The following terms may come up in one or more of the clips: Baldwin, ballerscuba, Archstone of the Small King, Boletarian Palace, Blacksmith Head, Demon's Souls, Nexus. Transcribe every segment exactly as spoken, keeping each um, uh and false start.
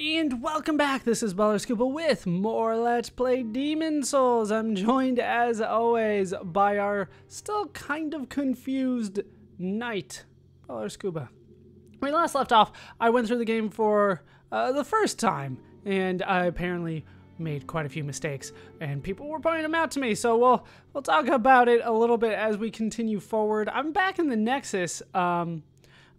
And welcome back, this is ballerscuba with more Let's Play Demon's Souls. I'm joined as always by our still kind of confused knight, ballerscuba. When we last left off, I went through the game for uh, the first time, and I apparently made quite a few mistakes, and people were pointing them out to me, so we'll, we'll talk about it a little bit as we continue forward. I'm back in the Nexus. Um...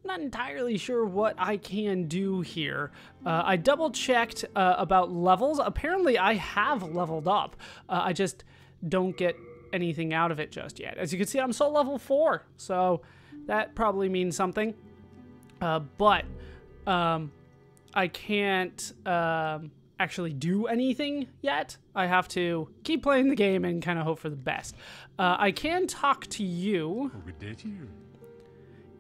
I'm not entirely sure what I can do here. Uh, I double checked uh, about levels. Apparently I have leveled up. Uh, I just don't get anything out of it just yet. As you can see, I'm still level four, so that probably means something. Uh, but um, I can't um, actually do anything yet. I have to keep playing the game and kind of hope for the best. Uh, I can talk to you. Oh, did you?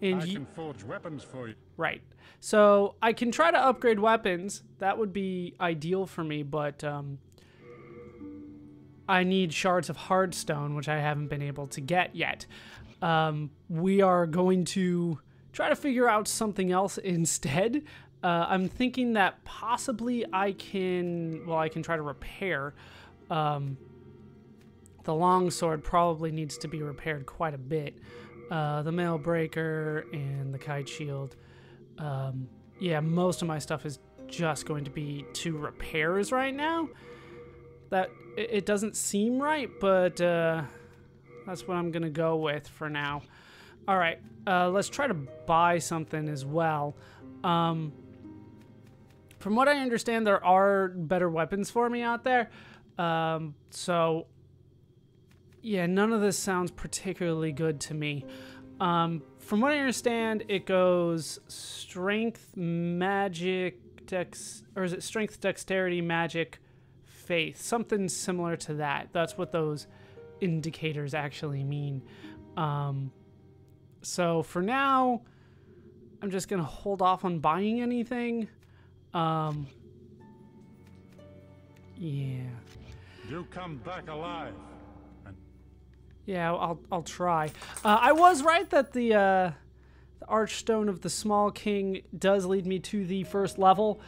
And I can forge weapons for you. Right. So I can try to upgrade weapons. That would be ideal for me, but um, I need shards of hardstone, which I haven't been able to get yet. Um, we are going to try to figure out something else instead. Uh, I'm thinking that possibly I can, well, I can try to repair. Um, the longsword probably needs to be repaired quite a bit. Uh, the mail breaker and the kite shield. Um, yeah, most of my stuff is just going to be two repairs right now. That it, it doesn't seem right, but uh, that's what I'm gonna go with for now. All right, uh, let's try to buy something as well. Um, from what I understand, there are better weapons for me out there. Um, so. Yeah, none of this sounds particularly good to me. Um, from what I understand, it goes strength, magic, dex, or is it strength, dexterity, magic, faith? Something similar to that. That's what those indicators actually mean. Um, so for now, I'm just gonna hold off on buying anything. Um, yeah. You come back alive. Yeah, I'll, I'll try. Uh, I was right that the, uh, the Archstone of the Small King does lead me to the first level.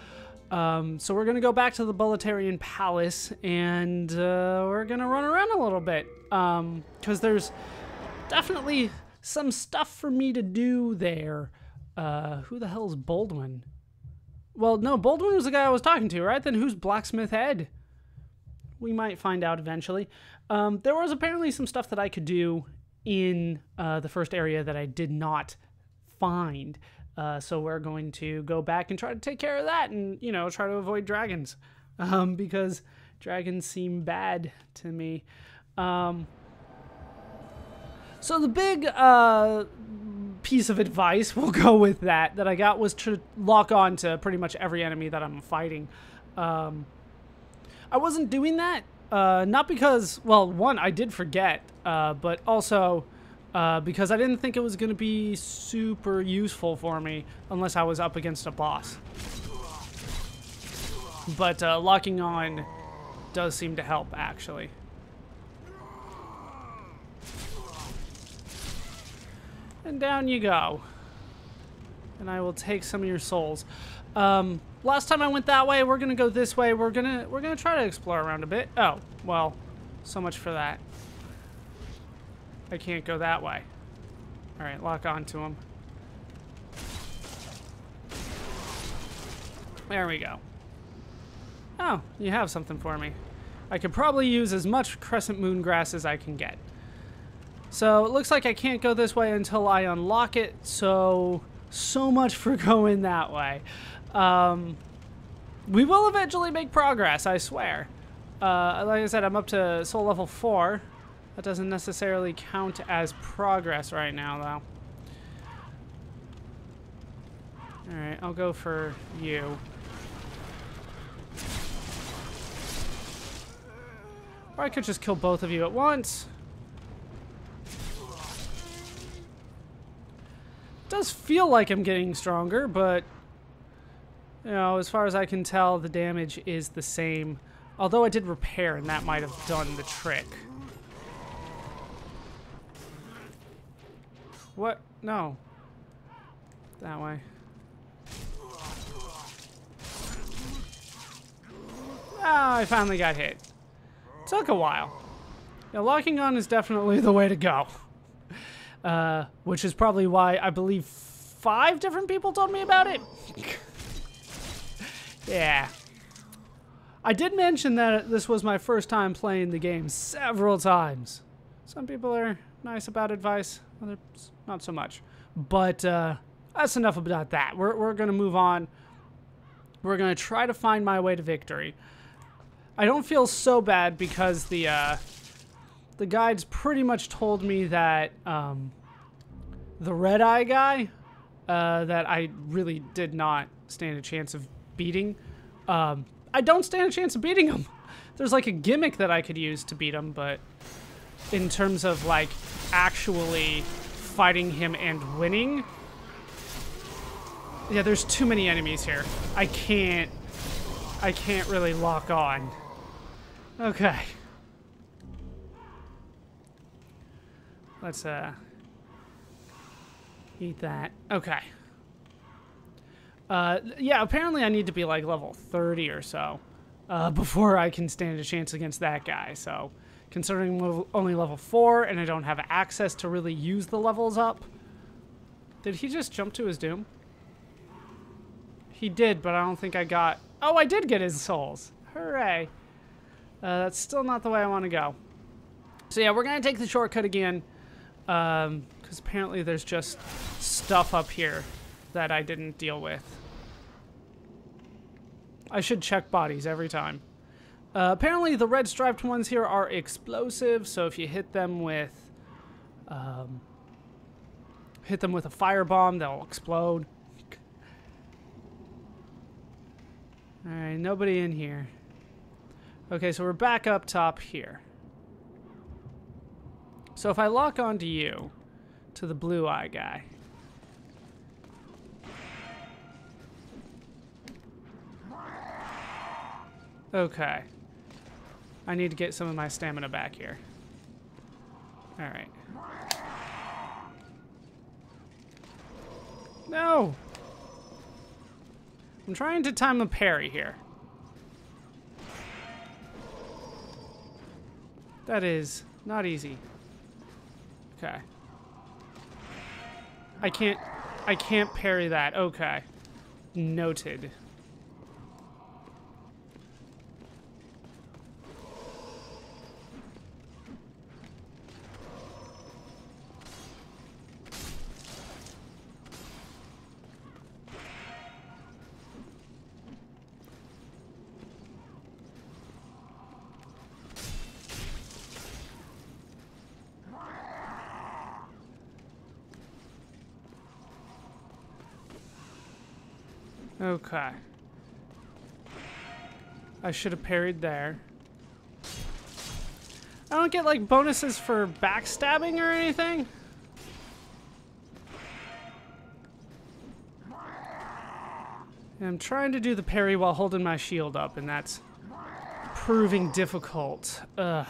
Um, so we're going to go back to the Boletarian Palace, and uh, we're going to run around a little bit. Um, because there's definitely some stuff for me to do there. Uh, who the hell is Baldwin? Well, no, Baldwin was the guy I was talking to, right? Then who's Blacksmith Head? We might find out eventually. Um, there was apparently some stuff that I could do in uh, the first area that I did not find. Uh, so we're going to go back and try to take care of that and, you know, try to avoid dragons. Um, because dragons seem bad to me. Um, so the big uh, piece of advice, we'll go with that, that I got was to lock on to pretty much every enemy that I'm fighting. Um, I wasn't doing that. Uh, not because, well, one, I did forget, uh, but also uh, because I didn't think it was going to be super useful for me unless I was up against a boss. But uh, locking on does seem to help, actually. And down you go. And I will take some of your souls. Um... Last time I went that way, we're gonna go this way. We're gonna we're gonna try to explore around a bit. Oh, well, so much for that. I can't go that way. All right, lock on to him. There we go. Oh, you have something for me. I could probably use as much crescent moon grass as I can get. So it looks like I can't go this way until I unlock it. So so much for going that way. Um, we will eventually make progress, I swear. Uh, like I said, I'm up to soul level four. That doesn't necessarily count as progress right now, though. Alright, I'll go for you. Or I could just kill both of you at once. It does feel like I'm getting stronger, but... You know, as far as I can tell, the damage is the same. Although I did repair, and that might have done the trick. What? No. That way. Ah, I finally got hit. Took a while. Now, locking on is definitely the way to go. Uh, which is probably why I believe five different people told me about it. Yeah. I did mention that this was my first time playing the game several times. Some people are nice about advice, others not so much. But uh, that's enough about that. We're, we're going to move on. We're going to try to find my way to victory. I don't feel so bad because the... Uh, The guides pretty much told me that um, the red eye guy uh, that I really did not stand a chance of beating. Um, I don't stand a chance of beating him. There's like a gimmick that I could use to beat him, but in terms of like actually fighting him and winning. Yeah, there's too many enemies here. I can't, I can't really lock on. Okay. Let's, uh, eat that. Okay. Uh, yeah, apparently I need to be, like, level thirty or so uh, before I can stand a chance against that guy. So, considering I'm only level four and I don't have access to really use the levels up. Did he just jump to his doom? He did, but I don't think I got... Oh, I did get his souls. Hooray. Uh, that's still not the way I want to go. So, yeah, we're going to take the shortcut again. Um, because apparently there's just stuff up here that I didn't deal with. I should check bodies every time. Uh, apparently the red striped ones here are explosive, so if you hit them with, um, hit them with a firebomb, they'll explode. Alright, nobody in here. Okay, so we're back up top here. So if I lock onto you, to the blue eye guy. Okay. I need to get some of my stamina back here. Alright. No! I'm trying to time a parry here. That is not easy. Okay. I can't, I can't parry that. Okay. Noted. Okay. I should have parried there. I don't get, like, bonuses for backstabbing or anything. And I'm trying to do the parry while holding my shield up, and that's proving difficult. Ugh.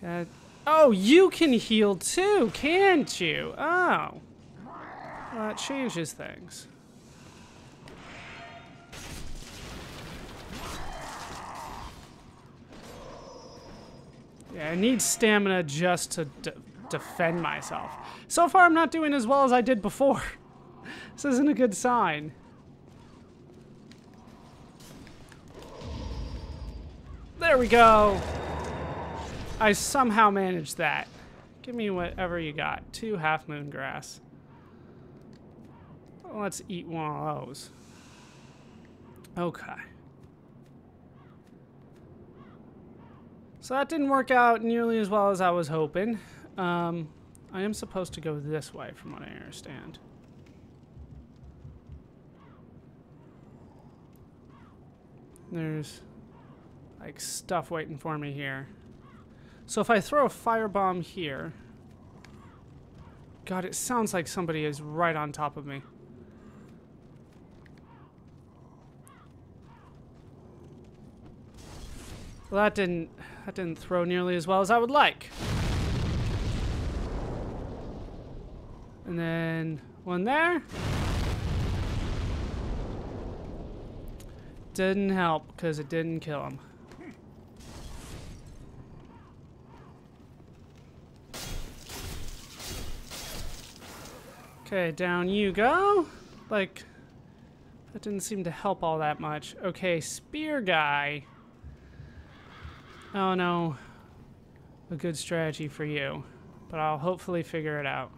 God. Oh, you can heal too, can't you? Oh. Well, that changes things. Yeah, I need stamina just to de defend myself. So far, I'm not doing as well as I did before. This isn't a good sign. There we go. I somehow managed that. Give me whatever you got. Two half moon grass. Let's eat one of those. Okay. So that didn't work out nearly as well as I was hoping. Um, I am supposed to go this way from what I understand. There's like stuff waiting for me here. So if I throw a firebomb here... God, it sounds like somebody is right on top of me. Well, that didn't... That didn't throw nearly as well as I would like. And then one there. Didn't help because it didn't kill him. Okay, down you go. Like, that didn't seem to help all that much. Okay, spear guy. Oh no, a good strategy for you, but I'll hopefully figure it out.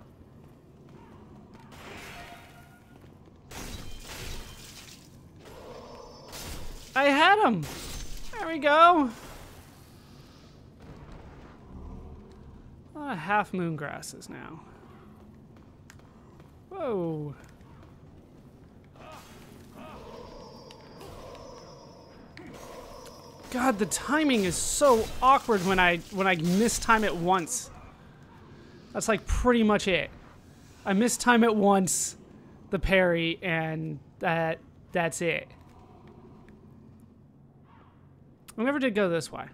I had him! There we go! A lot of half moon grasses now. Whoa! God, the timing is so awkward when I when I mistime it once. That's like pretty much it. I mistime it once, the parry, and that that's it. I never did go this way.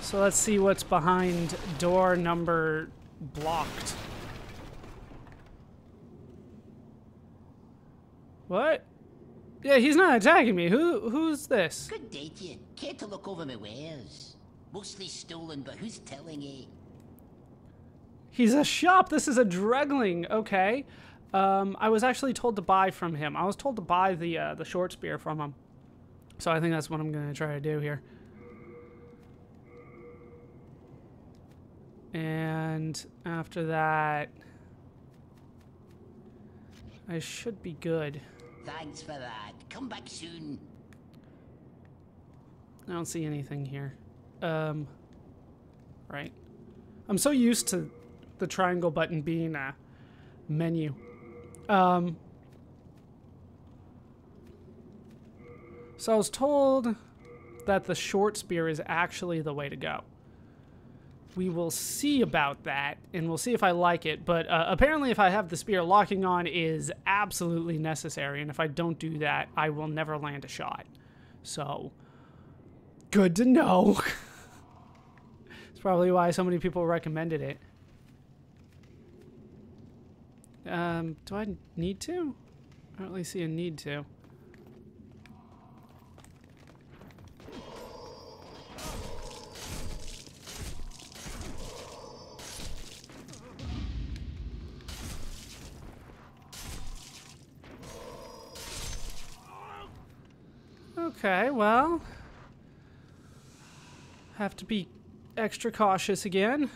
So let's see what's behind door number blocked. What? Yeah, he's not attacking me. Who who's this? Good day to you. Care to look over my wares? Mostly stolen, but who's telling it? He's a shop. This is a drugling. Okay. Um, I was actually told to buy from him. I was told to buy the uh, the short spear from him. So I think that's what I'm going to try to do here. And after that, I should be good. Thanks for that. Come back soon. I don't see anything here. Um, right. I'm so used to the triangle button being a menu. Um, so I was told that the short spear is actually the way to go. We will see about that, and we'll see if I like it, but uh, apparently if I have the spear, locking on is absolutely necessary, and if I don't do that, I will never land a shot. So, good to know. It's probably why so many people recommended it. Um, do I need to? I don't really see a need to. Okay, well, have to be extra cautious again.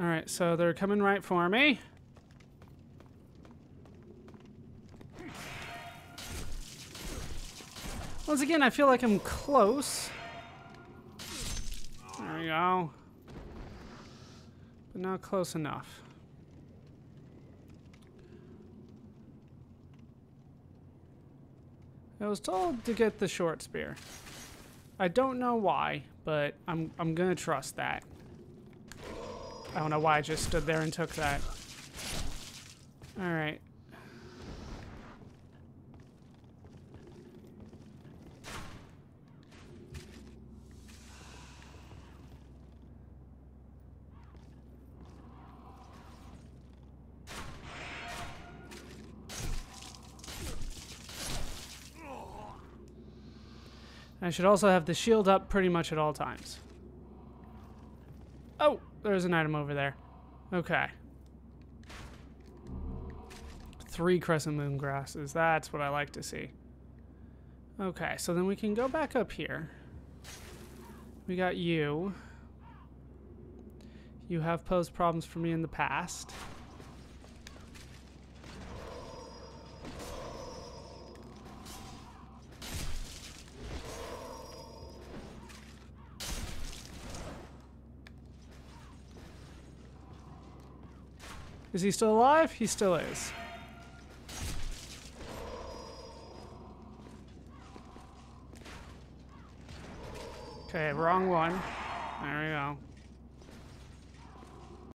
All right, so they're coming right for me. Once again, I feel like I'm close. There we go. But not close enough. I was told to get the short spear. I don't know why, but I'm, I'm gonna trust that. I don't know why I just stood there and took that. Alright. I should also have the shield up pretty much at all times. Oh, there's an item over there. Okay. Three crescent moon grasses. That's what I like to see. Okay, so then we can go back up here. We got you. You have posed problems for me in the past. Is he still alive? He still is. Okay, wrong one. There we go.